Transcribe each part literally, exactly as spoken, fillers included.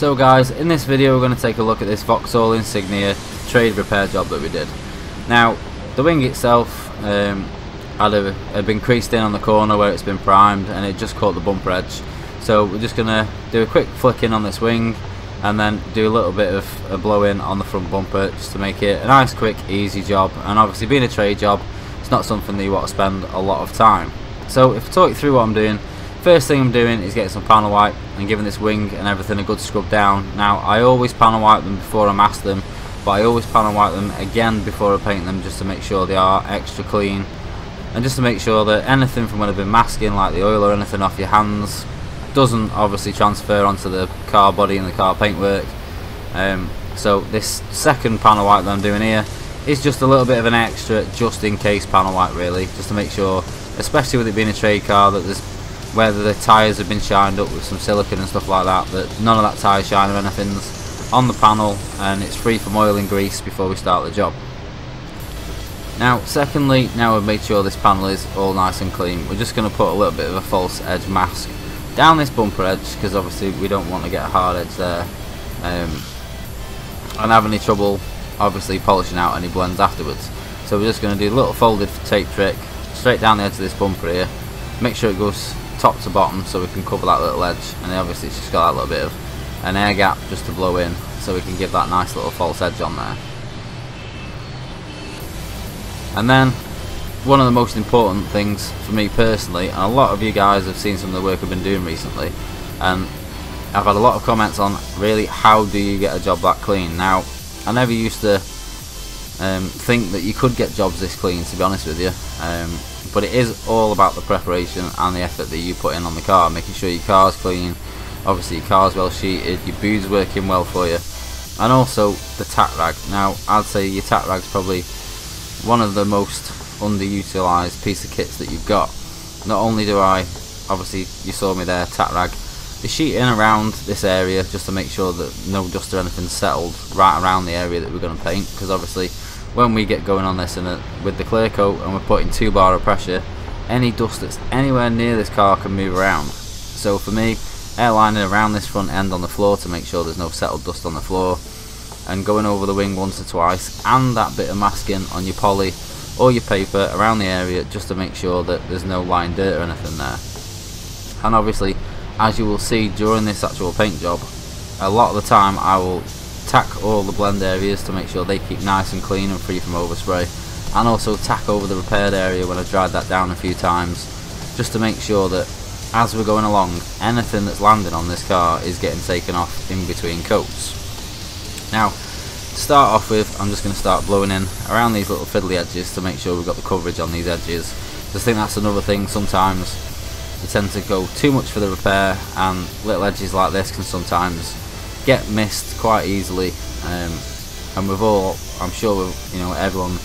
So guys, in this video we're going to take a look at this Vauxhall Insignia trade repair job that we did. Now the wing itself um, had, a, had been creased in on the corner where it's been primed, and it just caught the bumper edge. So we're just going to do a quick flick in on this wing and then do a little bit of a blow in on the front bumper just to make it a nice quick easy job. And obviously being a trade job, it's not something that you want to spend a lot of time. So if I talk you through what I'm doing, first thing I'm doing is getting some panel wipe and giving this wing and everything a good scrub down. Now I always panel wipe them before I mask them, but I always panel wipe them again before I paint them just to make sure they are extra clean, and just to make sure that anything from when I've been masking, like the oil or anything off your hands, doesn't obviously transfer onto the car body and the car paintwork. Um, so this second panel wipe that I'm doing here is just a little bit of an extra just in case panel wipe, really, just to make sure, especially with it being a trade car, that there's, whether the tyres have been shined up with some silicone and stuff like that, that none of that tyre shine or anything's on the panel and it's free from oil and grease before we start the job. Now secondly, now we've made sure this panel is all nice and clean, we're just going to put a little bit of a false edge mask down this bumper edge, because obviously we don't want to get a hard edge there um, and have any trouble obviously polishing out any blends afterwards. So we're just going to do a little folded tape trick straight down the edge of this bumper here, make sure it goes top to bottom so we can cover that little edge, and then obviously it's just got that little bit of an air gap just to blow in so we can give that nice little false edge on there. And then one of the most important things for me personally, and a lot of you guys have seen some of the work I've been doing recently, and I've had a lot of comments on really how do you get a job that clean. Now I never used to um, think that you could get jobs this clean, to be honest with you, um, but it is all about the preparation and the effort that you put in on the car, making sure your car's clean, obviously your car's well sheeted, your boot's working well for you, and also the tack rag. Now I'd say your tack rag's probably one of the most underutilised piece of kits that you've got. Not only do I, obviously you saw me there, tack rag the sheeting around this area just to make sure that no dust or anything settled right around the area that we're going to paint, because obviously when we get going on this and with the clear coat and we're putting two bar of pressure, any dust that's anywhere near this car can move around. So for me, airlining around this front end on the floor to make sure there's no settled dust on the floor, and going over the wing once or twice, and that bit of masking on your poly or your paper around the area just to make sure that there's no line dirt or anything there. And obviously, as you will see during this actual paint job, a lot of the time I will tack all the blend areas to make sure they keep nice and clean and free from overspray, and also tack over the repaired area when I've dried that down a few times, just to make sure that as we're going along, anything that's landing on this car is getting taken off in between coats. Now to start off with, I'm just going to start blowing in around these little fiddly edges to make sure we've got the coverage on these edges. Just think that's another thing, sometimes you tend to go too much for the repair and little edges like this can sometimes get missed quite easily, um, and we've all, I'm sure we've, you know, everyone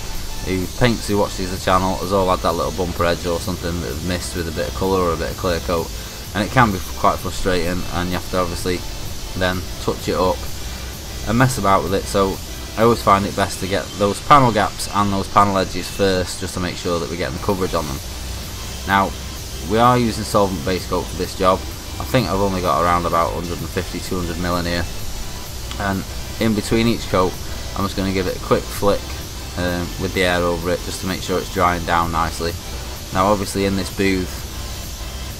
who paints who watches the channel has all had that little bumper edge or something that they've missed with a bit of colour or a bit of clear coat, and it can be quite frustrating and you have to obviously then touch it up and mess about with it. So I always find it best to get those panel gaps and those panel edges first just to make sure that we're getting the coverage on them. Now we are using solvent base coat for this job. I think I've only got around about one fifty to two hundred mil in here, and in between each coat I'm just going to give it a quick flick um, with the air over it just to make sure it's drying down nicely. Now obviously in this booth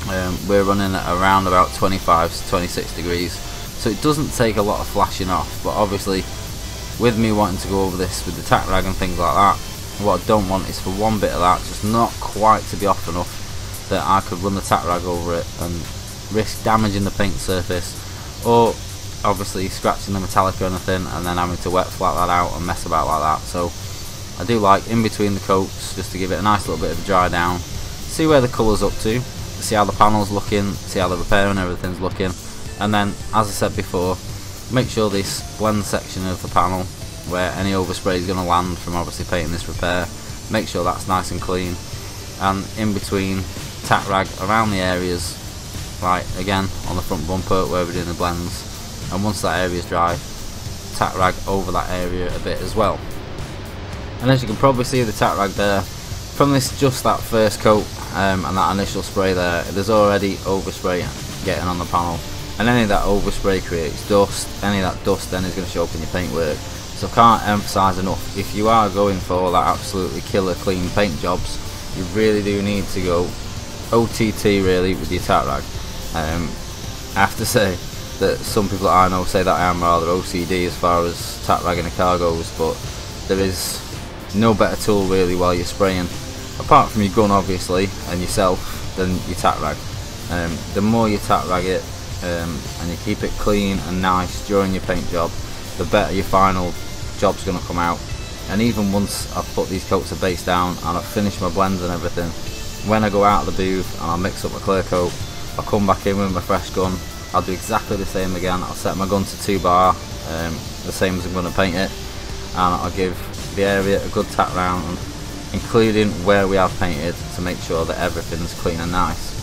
um, we're running at around about twenty-five to twenty-six degrees, so it doesn't take a lot of flashing off, but obviously with me wanting to go over this with the tack rag and things like that, what I don't want is for one bit of that just not quite to be off enough that I could run the tack rag over it and risk damaging the paint surface, or obviously scratching the metallic or anything and then having to wet flat that out and mess about like that. So I do like in between the coats just to give it a nice little bit of a dry down, see where the colour's up to, see how the panel's looking, see how the repair and everything's looking. And then, as I said before, make sure this blend section of the panel where any overspray is going to land from obviously painting this repair, make sure that's nice and clean, and in between tack rag around the areas, like again on the front bumper where we're doing the blends, and once that area is dry, tack rag over that area a bit as well. And as you can probably see the tack rag there, from this just that first coat um, and that initial spray there, there's already overspray getting on the panel. and any of that overspray creates dust. Any of that dust then is going to show up in your paintwork. So I can't emphasise enough, if you are going for that absolutely killer clean paint jobs, you really do need to go O T T really with your tat rag. Um, I have to say that some people that I know say that I am rather O C D as far as tat ragging a car goes, but there is no better tool really while you're spraying, apart from your gun obviously and yourself, than your tat rag. Um, the more you tat rag it um, and you keep it clean and nice during your paint job, the better your final job's going to come out. And even once I've put these coats of base down and I've finished my blends and everything, when I go out of the booth and I mix up my clear coat, I'll come back in with my fresh gun, I'll do exactly the same again. I'll set my gun to two bar, um, the same as I'm going to paint it, and I'll give the area a good tap round, including where we have painted, to make sure that everything's clean and nice.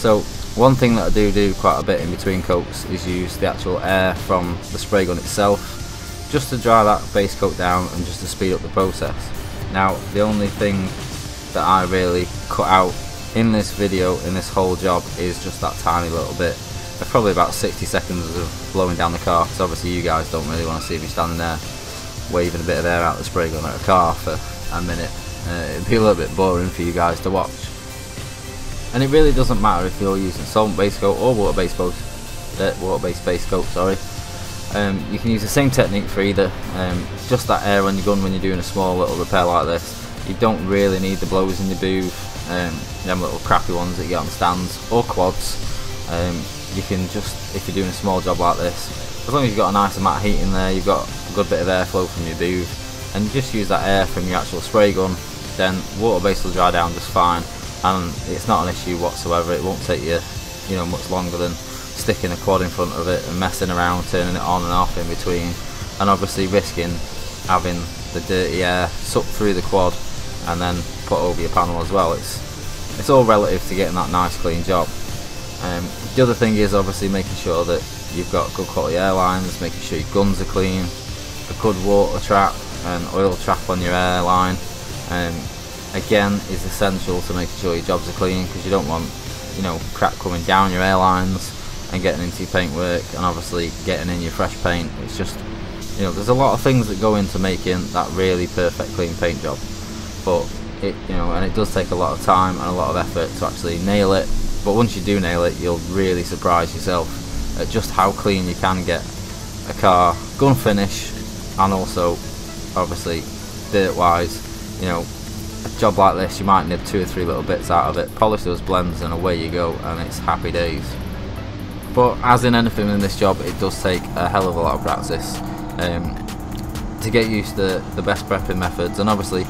So one thing that I do do quite a bit in between coats is use the actual air from the spray gun itself, just to dry that base coat down and just to speed up the process. Now the only thing that I really cut out in this video, in this whole job, is just that tiny little bit. There's probably about sixty seconds of blowing down the car, because obviously you guys don't really want to see me standing there waving a bit of air out the spray gun at a car for a minute. Uh, it'd be a little bit boring for you guys to watch. And it really doesn't matter if you're using solvent base coat or water based uh, water based base coat, sorry. Um, you can use the same technique for either. Um, just that air on your gun when you're doing a small little repair like this. You don't really need the blowers in your booth, um, them little crappy ones that you get on stands or quads. Um, you can just, if you're doing a small job like this, as long as you've got a nice amount of heat in there, you've got a good bit of airflow from your booth, and you just use that air from your actual spray gun, then water base will dry down just fine, and it's not an issue whatsoever. It won't take you, you know, much longer than sticking a quad in front of it and messing around, turning it on and off in between, and obviously risking having the dirty air sucked through the quad and then put over your panel as well. It's it's all relative to getting that nice clean job. Um, the other thing is obviously making sure that you've got good quality air lines, making sure your guns are clean, a good water trap and oil trap on your air line, um, again is essential to making sure your jobs are clean, because you don't want, you know, crap coming down your air lines and getting into your paintwork, and obviously getting in your fresh paint. It's just, you know, there's a lot of things that go into making that really perfect clean paint job, but it, you know, and it does take a lot of time and a lot of effort to actually nail it. But once you do nail it, you'll really surprise yourself at just how clean you can get a car gun finish, and also obviously dirt wise, you know, a job like this you might nib two or three little bits out of it, polish those blends and away you go, and it's happy days. But as in anything in this job, it does take a hell of a lot of practice um, to get used to the best prepping methods, and obviously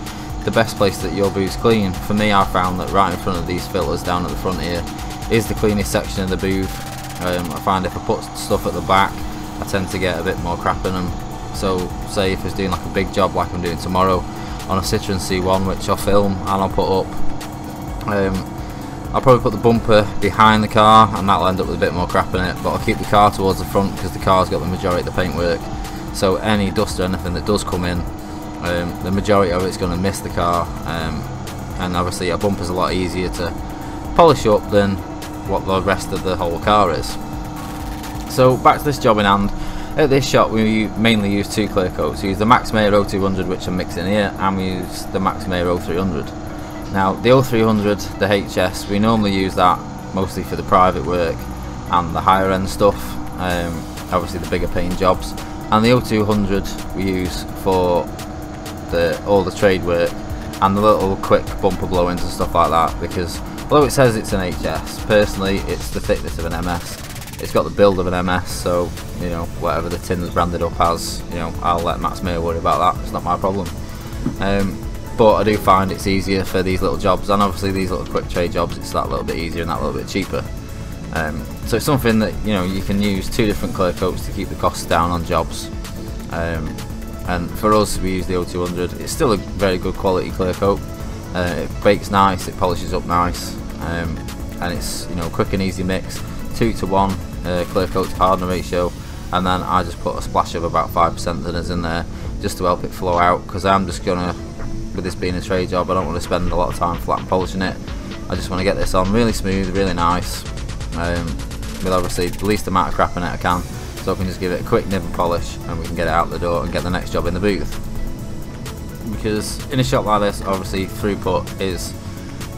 the best place that your booth's clean. For me, I found that right in front of these filters down at the front here is the cleanest section of the booth. Um, I find if I put stuff at the back, I tend to get a bit more crap in them. So say if I was doing like a big job like I'm doing tomorrow on a Citroen C one, which I'll film and I'll put up, um, I'll probably put the bumper behind the car, and that'll end up with a bit more crap in it, but I'll keep the car towards the front because the car's got the majority of the paintwork. So any dust or anything that does come in, um, the majority of it's going to miss the car, um, and obviously a bumper's a lot easier to polish up than what the rest of the whole car is. So back to this job in hand. At this shop we mainly use two clear coats. We use the Max Meyer oh two hundred, which I'm mixing here, and we use the Max Meyer oh three hundred. Now the oh three hundred, the H S, we normally use that mostly for the private work and the higher end stuff, um, obviously the bigger paying jobs, and the oh two hundred we use for the, all the trade work and the little quick bumper blow-ins and stuff like that, because although it says it's an H S, personally it's the thickness of an M S, it's got the build of an M S, so you know, whatever the tin's branded up as, you know, I'll let Max Meyer worry about that, it's not my problem. Um, But I do find it's easier for these little jobs, and obviously these little quick trade jobs, it's that little bit easier and that little bit cheaper. Um, so it's something that, you know, you can use two different clear coats to keep the costs down on jobs. Um, and for us, we use the oh two hundred. It's still a very good quality clear coat. Uh, it bakes nice, it polishes up nice, um, and it's, you know, quick and easy mix. Two to one uh, clear coat to hardener ratio, and then I just put a splash of about five percent thinners in there just to help it flow out, because I'm just gonna, with this being a trade job, I don't want to spend a lot of time flat polishing it. I just want to get this on really smooth, really nice, um, will obviously the least amount of crap in it I can, so I can just give it a quick nib and polish and we can get it out the door and get the next job in the booth. Because in a shop like this, obviously throughput is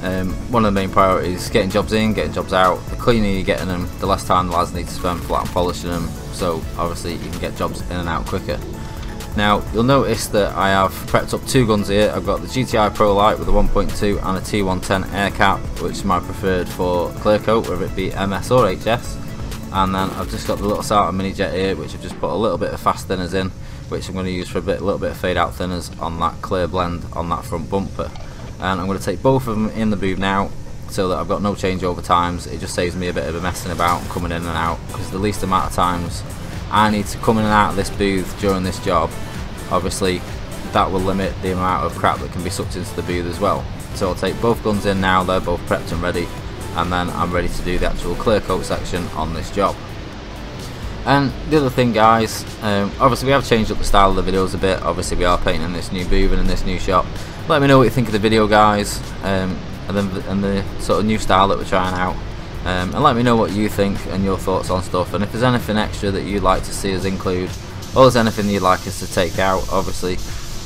um, one of the main priorities, getting jobs in, getting jobs out. The cleaner you're getting them, the less time the lads need to spend flat and polishing them, so obviously you can get jobs in and out quicker. Now you'll notice that I have prepped up two guns here. I've got the G T I Pro Light with a one point two and a T one ten air cap, which is my preferred for clear coat, whether it be M S or H S. And then I've just got the little Sata mini jet here, which I've just put a little bit of fast thinners in, which I'm going to use for a bit, little bit of fade out thinners on that clear blend on that front bumper. And I'm going to take both of them in the booth now, so that I've got no changeover times. It just saves me a bit of a messing about coming in and out, because the least amount of times I need to come in and out of this booth during this job, obviously that will limit the amount of crap that can be sucked into the booth as well. So I'll take both guns in now, they're both prepped and ready, and then I'm ready to do the actual clear coat section on this job. And the other thing, guys, um, obviously we have changed up the style of the videos a bit. Obviously we are painting in this new booth and in this new shop. Let me know what you think of the video, guys, um, and, then the, and the sort of new style that we're trying out. Um, and let me know what you think and your thoughts on stuff, and if there's anything extra that you'd like to see us include, or there's anything you'd like us to take out. Obviously,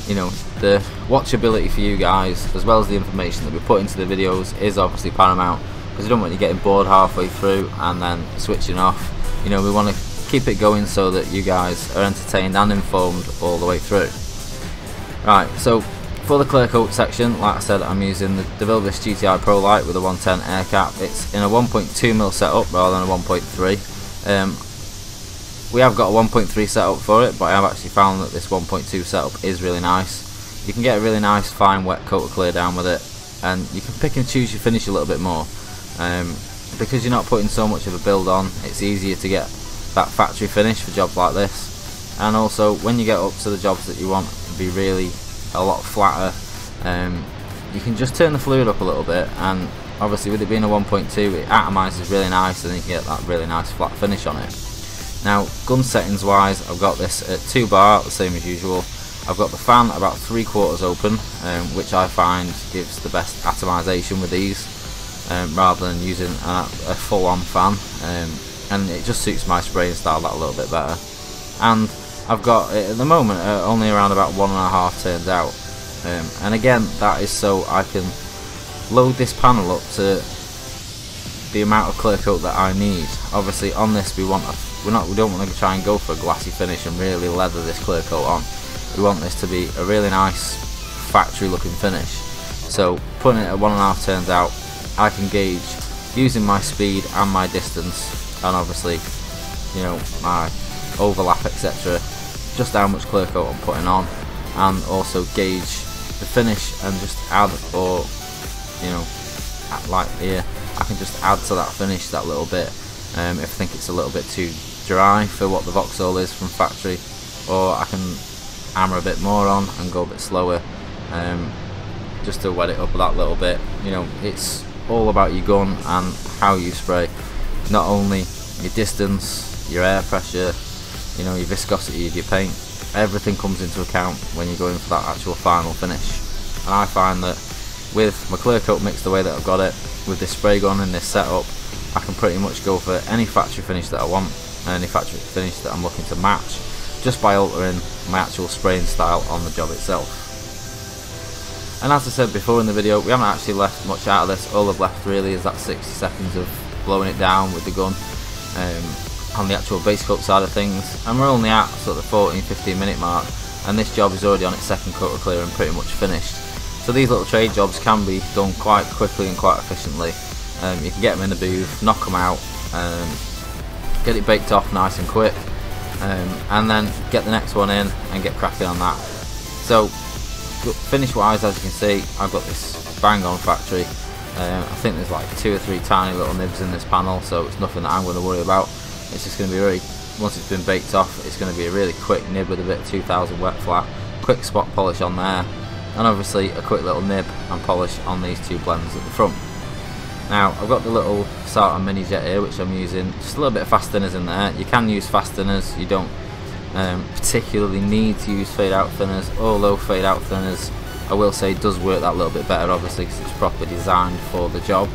you know, the watchability for you guys, as well as the information that we put into the videos, is obviously paramount, because we don't want you getting bored halfway through and then switching off. You know, we want to keep it going so that you guys are entertained and informed all the way through. Right, so for the clear coat section, like I said, I'm using the Devilbiss G T I Pro Light with a one ten air cap. It's in a one point two mil setup rather than a one point three. Um, we have got a one point three setup for it, but I have actually found that this one point two setup is really nice. You can get a really nice fine wet coat of clear down with it, and you can pick and choose your finish a little bit more. Um, because you're not putting so much of a build on, it's easier to get that factory finish for jobs like this. And also, when you get up to the jobs that you want, it'll be really a lot flatter. Um, you can just turn the fluid up a little bit, and obviously with it being a one point two, it atomizes really nice, and you can get that really nice flat finish on it. Now, gun settings wise, I've got this at two bar, the same as usual. I've got the fan about three quarters open, um, which I find gives the best atomization with these, um, rather than using a, a full-on fan, um, and it just suits my spraying style that a little bit better. And I've got it at the moment uh, only around about one and a half turns out, um, and again that is so I can load this panel up to the amount of clear coat that I need. Obviously on this we want a, we're not we don't want to try and go for a glassy finish and really leather this clear coat on. We want this to be a really nice factory looking finish. So putting it at one and a half turns out, I can gauge using my speed and my distance, and obviously, you know, my overlap, et cetera, just how much clear coat I'm putting on, and also gauge the finish and just add, or, you know, like here, I can just add to that finish that little bit, um, if I think it's a little bit too dry for what the Vauxhall is from factory, or I can hammer a bit more on and go a bit slower, um, just to wet it up that little bit. You know, it's all about your gun and how you spray. Not only your distance, your air pressure, you know, your viscosity of your paint, everything comes into account when you're going for that actual final finish. And I find that with my clear coat mix the way that I've got it, with this spray gun and this setup, I can pretty much go for any factory finish that I want, and any factory finish that I'm looking to match, just by altering my actual spraying style on the job itself. And as I said before in the video, we haven't actually left much out of this. All I've left really is that sixty seconds of blowing it down with the gun um, on the actual base coat side of things, and we're only at sort of the fourteen fifteen minute mark, and this job is already on its second coat of clear and pretty much finished. So these little trade jobs can be done quite quickly and quite efficiently. Um, you can get them in the booth, knock them out, um, get it baked off nice and quick, um, and then get the next one in and get cracking on that. So finish wise, as you can see, I've got this bang on factory. Um, I think there's like two or three tiny little nibs in this panel, so it's nothing that I'm going to worry about. It's just going to be really, once it's been baked off, it's going to be a really quick nib with a bit of two thousand wet flat, quick spot polish on there, and obviously a quick little nib and polish on these two blends at the front. Now I've got the little Sata mini jet here, which I'm using, just a little bit of fast thinners in there. You can use fast thinners, you don't um, particularly need to use fade out thinners, although fade out thinners, I will say, it does work that little bit better, obviously, because it's properly designed for the job.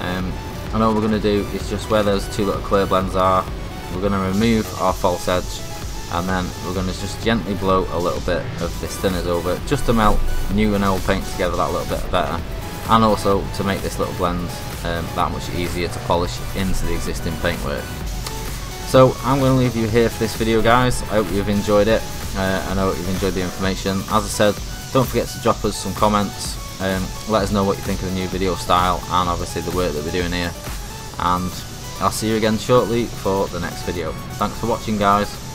Um, and all we're going to do is just where those two little clear blends are, we're going to remove our false edge, and then we're going to just gently blow a little bit of this thinners over, just to melt new and old paint together that little bit better, and also to make this little blend um, that much easier to polish into the existing paintwork. So I'm going to leave you here for this video, guys. I hope you've enjoyed it. Uh, I know you've enjoyed the information. As I said, don't forget to drop us some comments. Um, let us know what you think of the new video style and obviously the work that we're doing here. And I'll see you again shortly for the next video. Thanks for watching, guys.